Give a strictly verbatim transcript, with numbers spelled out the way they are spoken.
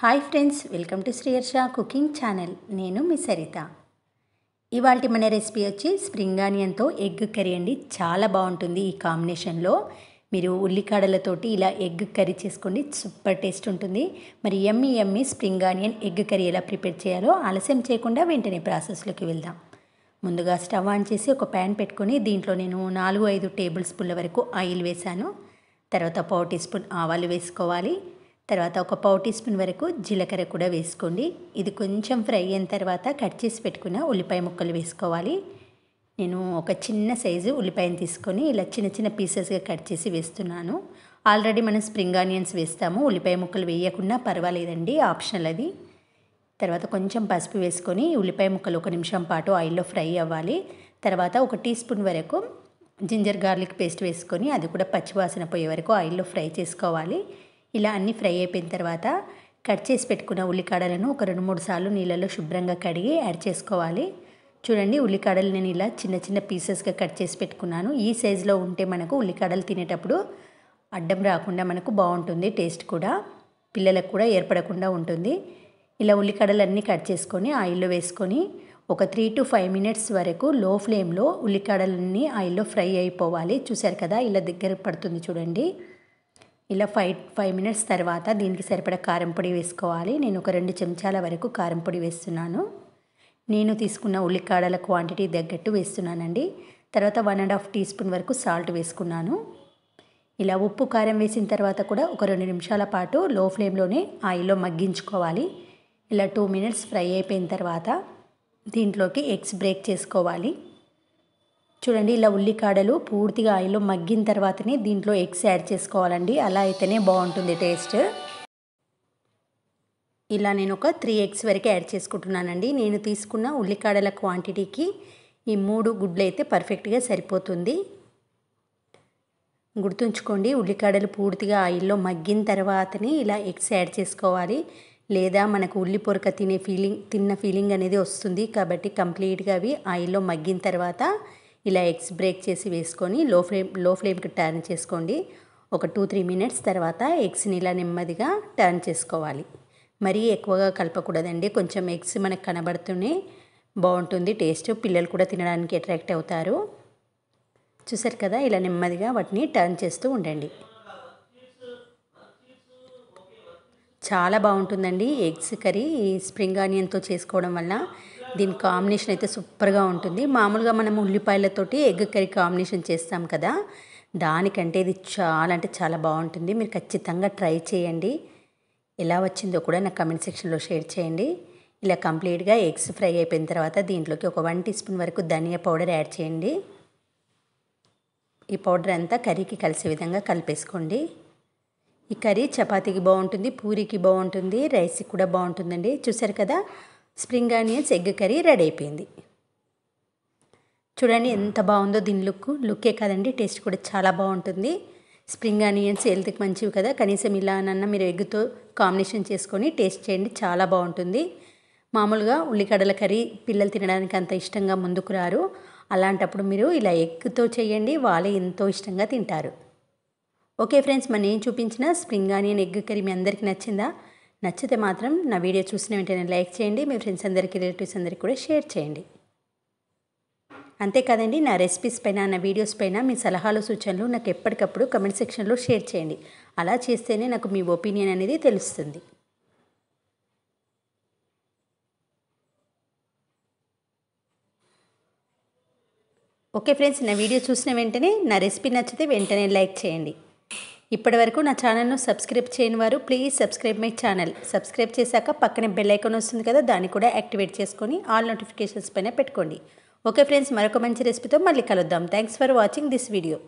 High friends welcome to Sriharsha cooking channel नेनु मी सरिता इवाल्टी मन रेसिपी వచ్చి స్ప్రింగ్ ఆనియన్ तो ఎగ్ కర్రీ అండి చాలా బాగుంటుంది। ఈ కాంబినేషన్ లో మీరు ఉల్లికాడల తోటి ఇలా ఎగ్ కర్రీ చేసుకోండి, సూపర్ టేస్ట్ ఉంటుంది। మరి yummy yummy spring onion egg curry ఎలా ప్రిపేర్ చేయాలో ఆలస్యం చేయకుండా వెంటనే ప్రాసెస్ లోకి వెళ్దాం। ముందుగా స్టవ్ ఆన్ చేసి ఒక pan పెట్టుకొని దీంట్లో నేను నాలుగు ఐదు టేబుల్ స్పూన్ల వరకు ఆయిల్ వేసాను। తర్వాత పావు టీ స్పూన్ ఆవాలు వేసుకోవాలి। తర్వాత ఒక పావు టీ స్పూన్ వరకు జీలకర్ర కూడా వేసుకోండి। ఇది కొంచెం ఫ్రై అయిన తర్వాత కట్ చేసి పెట్టుకున్న ఉల్లిపాయ ముక్కలు వేసుకోవాలి। నేను ఒక చిన్న సైజు ఉల్లిపాయని తీసుకొని ఇలా చిన్న చిన్న పీసెస్గా కట్ చేసి వేస్తున్నాను। ఆల్రెడీ మనం స్ప్రింగ్ ఆనియన్స్ వేస్తాము, ఉల్లిపాయ ముక్కలు వేయకున్నా పర్వాలేదండి, ఆప్షనల్ అది। తర్వాత కొంచెం పసుపు వేసుకొని ఉల్లిపాయ ముక్కలు ఒక నిమిషం పాటు ఆయిల్లో ఫ్రై అవ్వాలి। తర్వాత ఒక టీ స్పూన్ వరకు జింజర్ గార్లిక్ పేస్ట్ వేసుకొని అది కూడా పచ్చివాసన పోయే వరకు ఆయిల్లో ఫ్రై చేసుకోవాలి। ఇలా అన్ని ఫ్రై అయిపోయిన తర్వాత కట్ చేసి పెట్టుకున్న ఉల్లికాడలను ఒక రెండు మూడు సార్లు నీళ్ళలో శుభ్రంగా కడిగి యాడ్ చేసుకోవాలి। చూడండి, ఉల్లికాడలు నేను ఇలా చిన్న చిన్న పీసెస్గా కట్ చేసి పెట్టుకున్నాను। ఈ సైజులో ఉంటే మనకు ఉల్లికాడలు తినేటప్పుడు అడ్డం రాకుండా మనకు బాగుంటుంది, టేస్ట్ కూడా పిల్లలకు కూడా ఏర్పడకుండా ఉంటుంది। ఇలా ఉల్లికాడలు అన్నీ కట్ చేసుకొని ఆయిల్లో వేసుకొని ఒక త్రీ టు ఫైవ్ మినిట్స్ వరకు లో ఫ్లేమ్లో ఉల్లికాడలన్నీ ఆయిల్లో ఫ్రై అయిపోవాలి। చూశారు కదా, ఇలా దగ్గర పడుతుంది చూడండి। ఇలా ఫైవ్ ఫైవ్ మినిట్స్ తర్వాత దీనికి సరిపడా కారం పొడి వేసుకోవాలి। నేను ఒక రెండు చెంచాల వరకు కారం పొడి వేస్తున్నాను। నేను తీసుకున్న ఉల్లికాడల క్వాంటిటీ తగ్గట్టు వేస్తున్నానండి। తర్వాత one and half teaspoon వరకు సాల్ట్ వేసుకున్నాను। ఇలా ఉప్పు కారం వేసిన తర్వాత కూడా ఒక రెండు నిమిషాల పాటు లో ఫ్లేమ్లోనే ఆయిల్లో మగ్గించుకోవాలి। ఇలా టూ మినిట్స్ ఫ్రై అయిపోయిన తర్వాత దీంట్లోకి ఎగ్స్ బ్రేక్ చేసుకోవాలి। చూడండి, ఇలా ఉల్లికాడలు పూర్తిగా ఆయిల్లో మగ్గిన తర్వాతనే దీంట్లో ఎగ్స్ యాడ్ చేసుకోవాలండి, అలా అయితేనే బాగుంటుంది టేస్ట్। ఇలా నేను ఒక త్రీ ఎగ్స్ వరకు యాడ్ చేసుకుంటున్నానండి। నేను తీసుకున్న ఉల్లికాడల క్వాంటిటీకి ఈ మూడు గుడ్లు అయితే పర్ఫెక్ట్గా సరిపోతుంది। గుర్తుంచుకోండి, ఉల్లికాడలు పూర్తిగా ఆయిల్లో మగ్గిన తర్వాతనే ఇలా ఎగ్స్ యాడ్ చేసుకోవాలి, లేదా మనకు ఉల్లి పొరక తినే ఫీలింగ్ తిన్న ఫీలింగ్ అనేది వస్తుంది। కాబట్టి కంప్లీట్గా అవి ఆయిల్లో మగ్గిన తర్వాత ఇలా ఎగ్స్ బ్రేక్ చేసి వేసుకొని లో ఫ్లేమ్ లో ఫ్లేమ్కి టర్న్ చేసుకోండి। ఒక టూ త్రీ మినిట్స్ తర్వాత ఎగ్స్ని ఇలా నెమ్మదిగా టర్న్ చేసుకోవాలి, మరీ ఎక్కువగా కలపకూడదండి। కొంచెం ఎగ్స్ మనకు కనబడుతూనే బాగుంటుంది టేస్ట్, పిల్లలు కూడా తినడానికి అట్రాక్ట్ అవుతారు। చూసారు కదా, ఇలా నెమ్మదిగా వాటిని టర్న్ చేస్తూ ఉండండి, చాలా బాగుంటుందండి ఎగ్స్ కర్రీ స్ప్రింగ్ ఆనియన్తో చేసుకోవడం వల్ల। దీని కాంబినేషన్ అయితే సూపర్గా ఉంటుంది। మామూలుగా మనం ఉల్లిపాయలతోటి ఎగ్ కర్రీ కాంబినేషన్ చేస్తాం కదా, దానికంటే ఇది చాలా అంటే చాలా బాగుంటుంది। మీరు ఖచ్చితంగా ట్రై చేయండి, ఎలా వచ్చిందో కూడా నాకు కామెంట్ సెక్షన్లో షేర్ చేయండి। ఇలా కంప్లీట్గా ఎగ్స్ ఫ్రై అయిపోయిన తర్వాత దీంట్లోకి ఒక వన్ టీ స్పూన్ వరకు ధనియా పౌడర్ యాడ్ చేయండి। ఈ పౌడర్ అంతా కర్రీకి కలిసే విధంగా కలిపేసుకోండి। ఈ కర్రీ చపాతీకి బాగుంటుంది, పూరీకి బాగుంటుంది, రైస్కి కూడా బాగుంటుందండి। చూసారు కదా, spring onions egg curry ready అయిపోయింది। చూడండి ఎంత బాగుందో, దీని లుక్ లుక్కే కాదండి టేస్ట్ కూడా చాలా బాగుంటుంది। స్ప్రింగ్ ఆనియన్స్ హెల్త్కి మంచివి కదా, కనీసం ఇలానన్నా మీరు ఎగ్తో కాంబినేషన్ చేసుకొని టేస్ట్ చేయండి, చాలా బాగుంటుంది। మామూలుగా ఉల్లిగడ్డల కర్రీ పిల్లలు తినడానికి అంత ఇష్టంగా ముందుకు రారు, అలాంటప్పుడు మీరు ఇలా ఎగ్తో చేయండి, వాళ్ళే ఎంతో ఇష్టంగా తింటారు। ఓకే ఫ్రెండ్స్, మరి నేను చూపించిన స్ప్రింగ్ ఆనియన్ ఎగ్ కర్రీ మీ అందరికీ నచ్చిందా? నచ్చితే మాత్రం నా వీడియో చూసిన వెంటనే లైక్ చేయండి, మీ ఫ్రెండ్స్ అందరికీ రిలేటివ్స్ అందరికీ కూడా షేర్ చేయండి। అంతేకాదండి, నా రెసిపీస్ పైన నా వీడియోస్ పైన మీ సలహాలు సూచనలు నాకు ఎప్పటికప్పుడు కమెంట్ సెక్షన్లో షేర్ చేయండి, అలా చేస్తేనే నాకు మీ ఒపీనియన్ అనేది తెలుస్తుంది। ఓకే ఫ్రెండ్స్, నా వీడియో చూసిన వెంటనే నా రెసిపీ నచ్చితే వెంటనే లైక్ చేయండి। ఇప్పటివరకు నా ఛానల్ను సబ్స్క్రైబ్ చేయని వారు please subscribe my channel, subscribe చేశాక పక్కనే బెల్ ఐకాన్ వస్తుంది కదా, దాన్ని కూడా యాక్టివేట్ చేసుకొని ఆల్ నోటిఫికేషన్స్ పైన పెట్టుకోండి। ఓకే ఫ్రెండ్స్, మరొక మంచి రెసిపీతో మళ్ళీ కలుద్దాం। Thanks for watching this video.